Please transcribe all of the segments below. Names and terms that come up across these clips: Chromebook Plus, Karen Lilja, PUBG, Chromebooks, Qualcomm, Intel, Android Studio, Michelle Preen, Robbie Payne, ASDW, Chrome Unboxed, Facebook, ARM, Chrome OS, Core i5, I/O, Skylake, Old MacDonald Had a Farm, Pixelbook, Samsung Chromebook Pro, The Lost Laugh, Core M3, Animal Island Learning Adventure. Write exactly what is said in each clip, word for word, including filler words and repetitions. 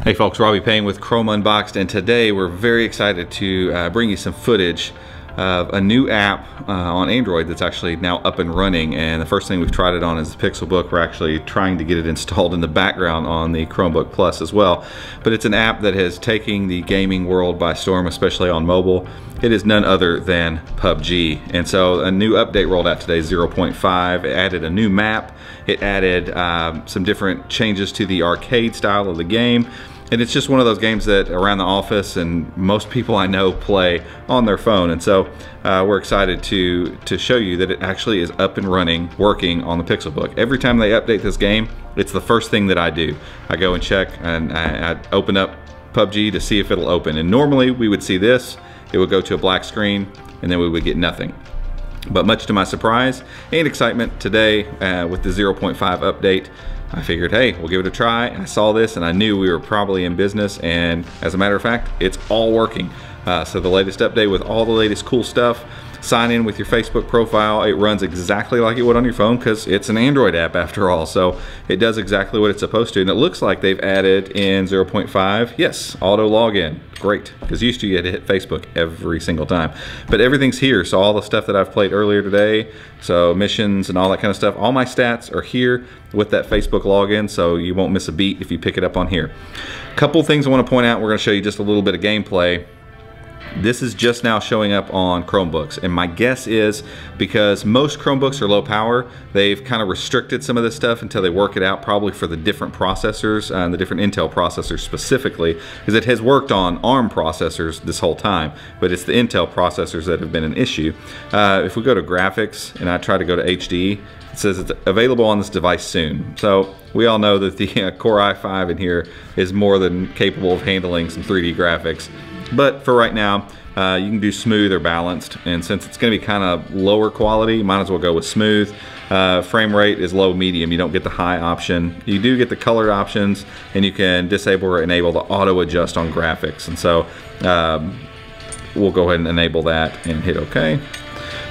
Hey folks, Robbie Payne with Chrome Unboxed, and today we're very excited to uh, bring you some footage of a new app uh, on Android that's actually now up and running. And the first thing we've tried it on is the Pixelbook. We're actually trying to get it installed in the background on the Chromebook Plus as well. But it's an app that has taken the gaming world by storm, especially on mobile. It is none other than P U B G. And so a new update rolled out today, zero point five. It added a new map. It added um, some different changes to the arcade style of the game. And it's just one of those games that around the office and most people I know play on their phone. And so uh, we're excited to, to show you that it actually is up and running, working on the Pixelbook. Every time they update this game, it's the first thing that I do. I go and check and I, I open up P U B G to see if it'll open. And normally we would see this, it would go to a black screen and then we would get nothing. But much to my surprise and excitement today uh, with the zero point five update, I figured, hey, we'll give it a try. I saw this and I knew we were probably in business, and as a matter of fact, it's all working. Uh, so the latest update with all the latest cool stuff, sign in with your Facebook profile. It runs exactly like it would on your phone because it's an Android app after all. So it does exactly what it's supposed to. And it looks like they've added in zero point five, yes, auto login. Great, because used to you had to hit Facebook every single time. But everything's here, so all the stuff that I've played earlier today, so missions and all that kind of stuff, all my stats are here with that Facebook login, so you won't miss a beat if you pick it up on here. A couple things I want to point out. We're going to show you just a little bit of gameplay. This is just now showing up on Chromebooks, and my guess is because most Chromebooks are low power, they've kind of restricted some of this stuff until they work it out, probably for the different processors and the different Intel processors specifically, because it has worked on ARM processors this whole time, but it's the Intel processors that have been an issue. Uh, if we go to graphics and I try to go to H D, it says it's available on this device soon. So we all know that the uh, Core i five in here is more than capable of handling some three D graphics. But for right now, uh, you can do smooth or balanced. And since it's gonna be kind of lower quality, might as well go with smooth. Uh, frame rate is low, medium. You don't get the high option. You do get the colored options, and you can disable or enable the auto adjust on graphics. And so um, we'll go ahead and enable that and hit okay.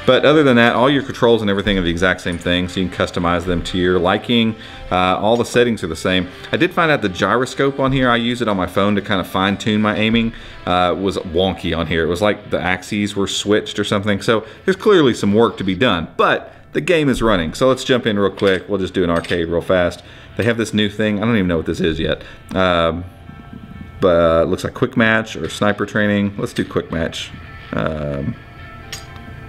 But other than that, all your controls and everything are the exact same thing, so you can customize them to your liking. Uh, all the settings are the same. I did find out the gyroscope on here, I use it on my phone to kind of fine tune my aiming, uh, was wonky on here. It was like the axes were switched or something, so there's clearly some work to be done, but the game is running. So let's jump in real quick. We'll just do an arcade real fast. They have this new thing, I don't even know what this is yet. Um, but it looks like quick match or sniper training. Let's do quick match. Um,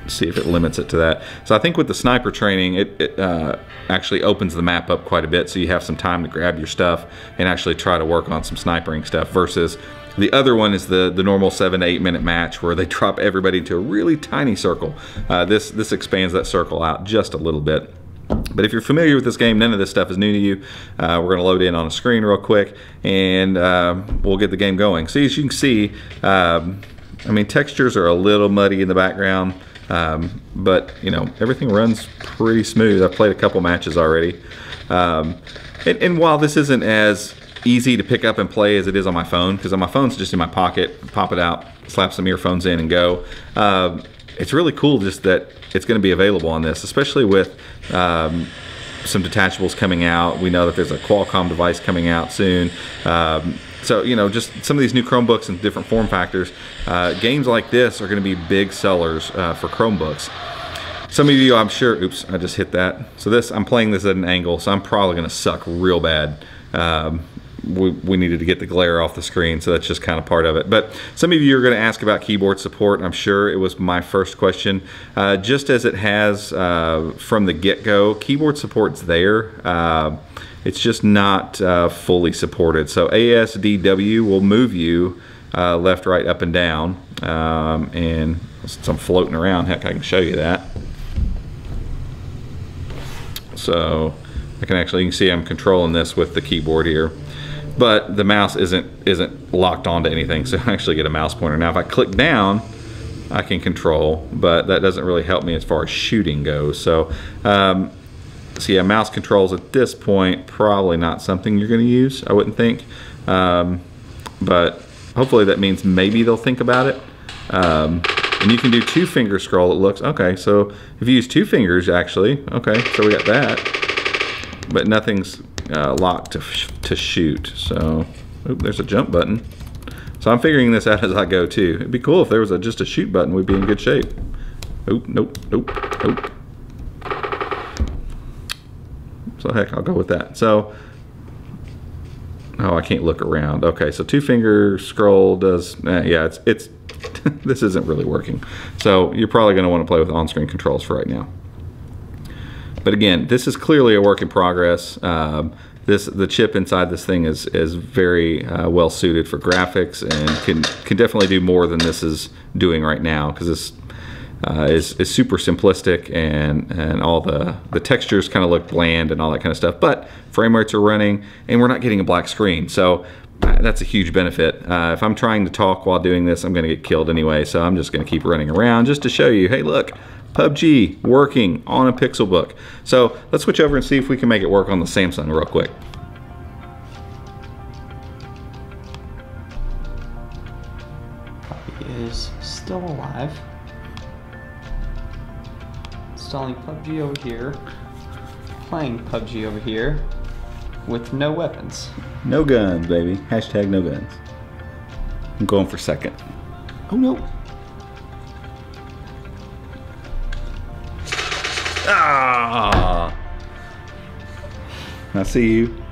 see if it limits it to that. So I think with the sniper training, it, it uh, actually opens the map up quite a bit, so you have some time to grab your stuff and actually try to work on some snipering stuff, versus the other one is the, the normal seven to eight minute match where they drop everybody into a really tiny circle. Uh, this, this expands that circle out just a little bit. But if you're familiar with this game, none of this stuff is new to you. Uh, we're gonna load in on a screen real quick, and uh, we'll get the game going. So as you can see, um, I mean, textures are a little muddy in the background. Um, but you know, everything runs pretty smooth. I've played a couple matches already. Um, and, and while this isn't as easy to pick up and play as it is on my phone, because on my phone it's just in my pocket, pop it out, slap some earphones in and go. Um, it's really cool just that it's gonna be available on this, especially with um, some detachables coming out. We know that there's a Qualcomm device coming out soon. Um, So, you know, just some of these new Chromebooks and different form factors, uh, games like this are going to be big sellers uh, for Chromebooks. Some of you, I'm sure, oops, I just hit that. So this, I'm playing this at an angle, so I'm probably going to suck real bad. Um, we, we needed to get the glare off the screen, so that's just kind of part of it. But some of you are going to ask about keyboard support. I'm sure it was my first question. Uh, just as it has uh, from the get-go, keyboard support's there. Uh, It's just not uh, fully supported. So A S D W will move you uh, left, right, up and down. Um, and since I'm floating around, heck, I can show you that. So I can actually, you can see I'm controlling this with the keyboard here. But the mouse isn't, isn't locked onto anything, so I actually get a mouse pointer. Now if I click down, I can control, but that doesn't really help me as far as shooting goes. So. Um, So yeah, mouse controls at this point, probably not something you're gonna use, I wouldn't think. Um, but hopefully that means maybe they'll think about it. Um, and you can do two finger scroll, it looks, okay. So if you use two fingers actually, okay, so we got that. But nothing's uh, locked to, to shoot, so Oop, there's a jump button. So I'm figuring this out as I go too. It'd be cool if there was a, just a shoot button, we'd be in good shape. Oop, nope, nope, nope. So heck, I'll go with that. So, oh, I can't look around. Okay, so two finger scroll does, eh, yeah, it's, it's this isn't really working. So you're probably gonna wanna play with on-screen controls for right now. But again, this is clearly a work in progress. Um, This, the chip inside this thing is, is very uh, well suited for graphics and can, can definitely do more than this is doing right now, because this uh, is, is super simplistic and, and all the, the textures kind of look bland and all that kind of stuff. But frame rates are running and we're not getting a black screen. So uh, that's a huge benefit. Uh, if I'm trying to talk while doing this, I'm going to get killed anyway. So I'm just going to keep running around just to show you, hey, look. P U B G working on a Pixelbook. So let's switch over and see if we can make it work on the Samsung real quick. He is still alive. Installing P U B G over here. Playing P U B G over here with no weapons. No guns, baby. Hashtag no guns. I'm going for second. Oh no. Ah! I see you.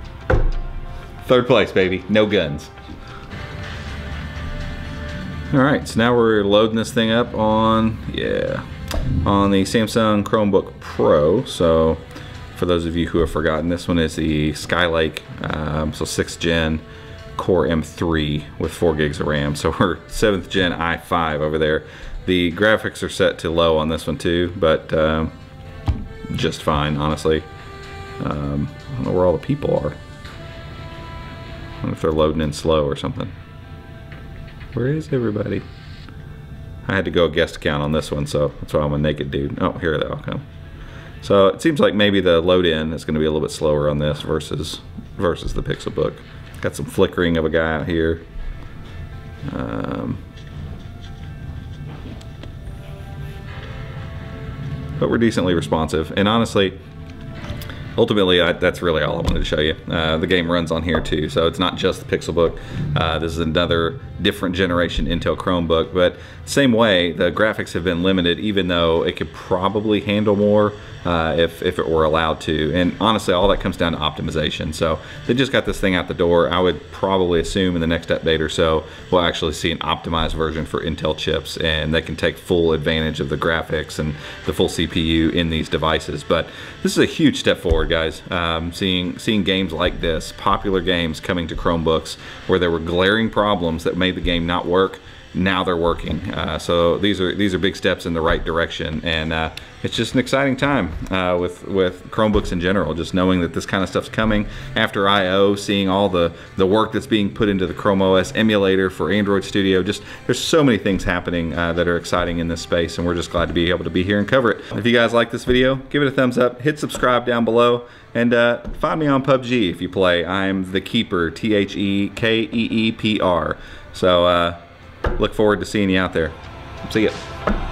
Third place, baby. No guns. All right, so now we're loading this thing up on, yeah, on the Samsung Chromebook Pro. So for those of you who have forgotten, this one is the Skylake, um, so sixth gen Core M three with four gigs of RAM. So we're seventh gen i five over there. The graphics are set to low on this one too, but um, just fine, honestly. Um, I don't know where all the people are. I wonder if they're loading in slow or something. Where is everybody? I had to go a guest account on this one, so that's why I'm a naked dude. Oh, here they all come. So it seems like maybe the load in is going to be a little bit slower on this versus versus the Pixelbook. Got some flickering of a guy out here. Um, But we're decently responsive, and honestly, ultimately, I, that's really all I wanted to show you. Uh, the game runs on here too, so it's not just the Pixelbook. Uh, this is another different generation Intel Chromebook, but same way, the graphics have been limited, even though it could probably handle more uh, if, if it were allowed to. And honestly, all that comes down to optimization. So they just got this thing out the door. I would probably assume in the next update or so, we'll actually see an optimized version for Intel chips, and they can take full advantage of the graphics and the full C P U in these devices. But this is a huge step forward, guys. Um, seeing, seeing games like this, popular games coming to Chromebooks, where there were glaring problems that made the game not work, now they're working. Uh, so these are these are big steps in the right direction, and uh, it's just an exciting time uh, with with Chromebooks in general, just knowing that this kind of stuff's coming. After I O, seeing all the the work that's being put into the Chrome O S emulator for Android Studio, just there's so many things happening uh, that are exciting in this space, and we're just glad to be able to be here and cover it. If you guys like this video, give it a thumbs up, hit subscribe down below, and uh, find me on P U B G if you play. I'm the Keeper, T H E K E E P R. So uh, look forward to seeing you out there. See ya.